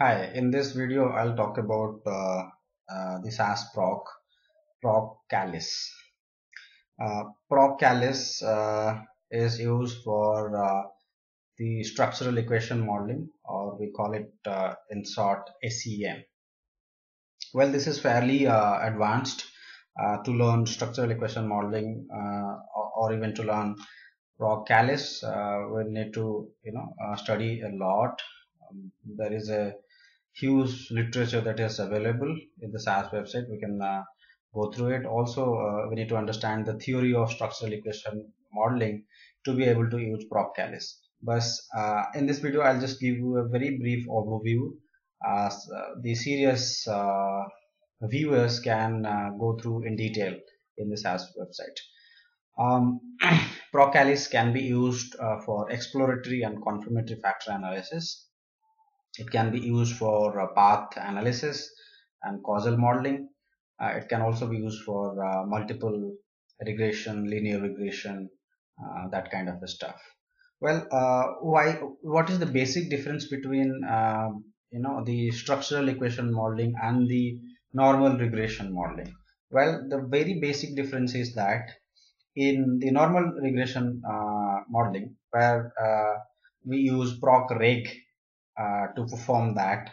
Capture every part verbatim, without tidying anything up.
Hi, in this video I'll talk about uh, uh, the S A S PROC, PROC CALIS. Uh, PROC CALIS uh, is used for uh, the structural equation modeling, or we call it uh, in short S E M. Well, this is fairly uh, advanced uh, to learn structural equation modeling uh, or, or even to learn PROC CALIS. Uh, we need to you know uh, study a lot. Um, there is a huge literature that is available in the S A S website. We can uh, go through it. Also, uh, we need to understand the theory of structural equation modeling to be able to use PROC CALIS. But uh, in this video, I'll just give you a very brief overview. Uh, the serious uh, viewers can uh, go through in detail in the S A S website. Um, PROC CALIS can be used uh, for exploratory and confirmatory factor analysis. It can be used for uh, path analysis and causal modeling. Uh, it can also be used for uh, multiple regression, linear regression, uh, that kind of stuff. Well, uh, why? What is the basic difference between uh, you know the structural equation modeling and the normal regression modeling? Well, the very basic difference is that in the normal regression uh, modeling, where uh, we use PROC REG. Uh, to perform that,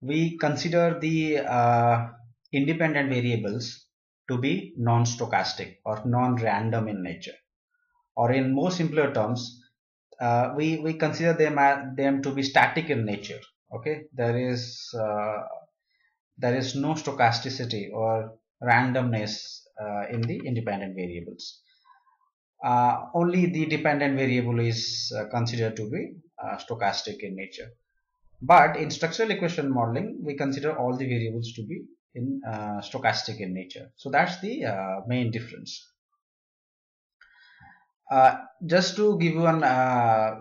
we consider the uh, independent variables to be non-stochastic or non-random in nature, or in more simpler terms, uh, we we consider them as, them to be static in nature. Okay, there is uh, there is no stochasticity or randomness uh, in the independent variables. Uh, only the dependent variable is uh, considered to be uh, stochastic in nature. But in structural equation modeling, we consider all the variables to be in uh, stochastic in nature. So that's the uh, main difference. Uh, just to give you an uh,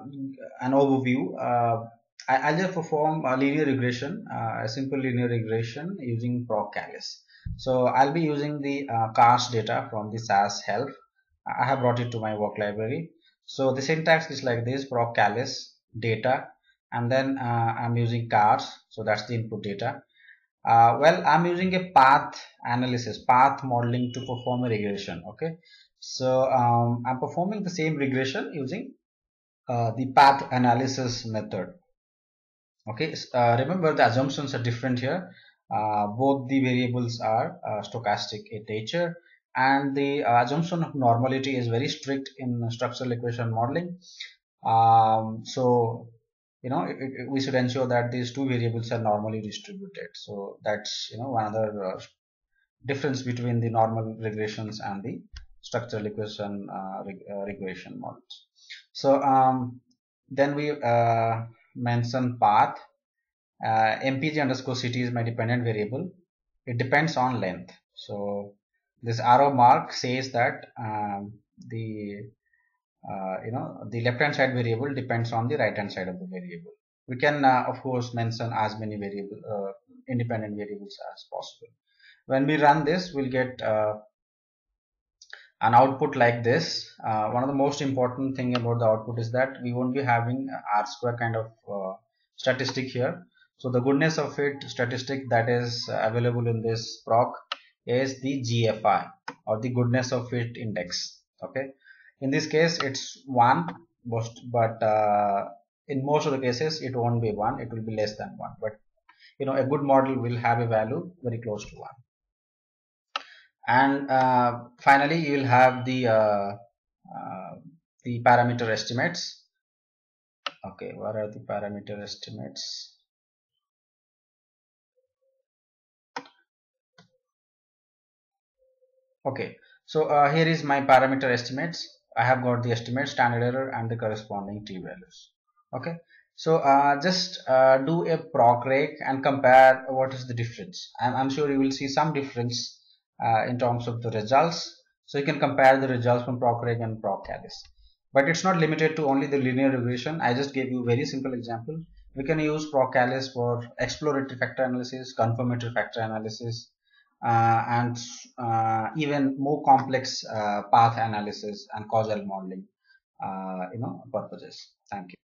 an overview, uh, I, I'll just perform a linear regression, uh, a simple linear regression using PROC CALIS. So I'll be using the uh, CARS data from the S A S help. I have brought it to my work library. So the syntax is like this: PROC CALIS data, and then uh, I'm using CARS, so that's the input data. Uh, well, I'm using a path analysis, path modeling to perform a regression. Okay, so um, I'm performing the same regression using uh, the path analysis method. Okay, uh, remember the assumptions are different here. Uh, both the variables are uh, stochastic in nature, and the uh, assumption of normality is very strict in structural equation modeling. Um, so you know it, it, we should ensure that these two variables are normally distributed. So that's you know one other uh, difference between the normal regressions and the structural equation uh, reg uh, regression models. So um, then we uh, mention path. uh, M P G underscore city is my dependent variable. It depends on length. So this arrow mark says that um, the uh, you know the left hand side variable depends on the right hand side of the variable. We can uh, of course mention as many variable uh, independent variables as possible. When we run this, we'll get uh, an output like this. Uh, one of the most important thing about the output is that we won't be having R square kind of uh, statistic here. So the goodness of it statistic that is available in this PROC is the G F I, or the goodness of fit index. Okay, in this case it's one, but uh, in most of the cases it won't be one, it will be less than one. But you know a good model will have a value very close to one. And uh, finally you will have the uh, uh, the parameter estimates. Okay, what are the parameter estimates? Okay, so uh, here is my parameter estimates. I have got the estimate, standard error, and the corresponding t values. Okay, so uh, just uh, do a PROC REG and compare what is the difference. I'm, I'm sure you will see some difference uh, in terms of the results. So you can compare the results from PROC REG and PROC CALIS. But it's not limited to only the linear regression. I just gave you a very simple example. We can use PROC CALIS for exploratory factor analysis, confirmatory factor analysis, Uh, and uh, even more complex uh, path analysis and causal modeling, uh, you know, purposes. Thank you.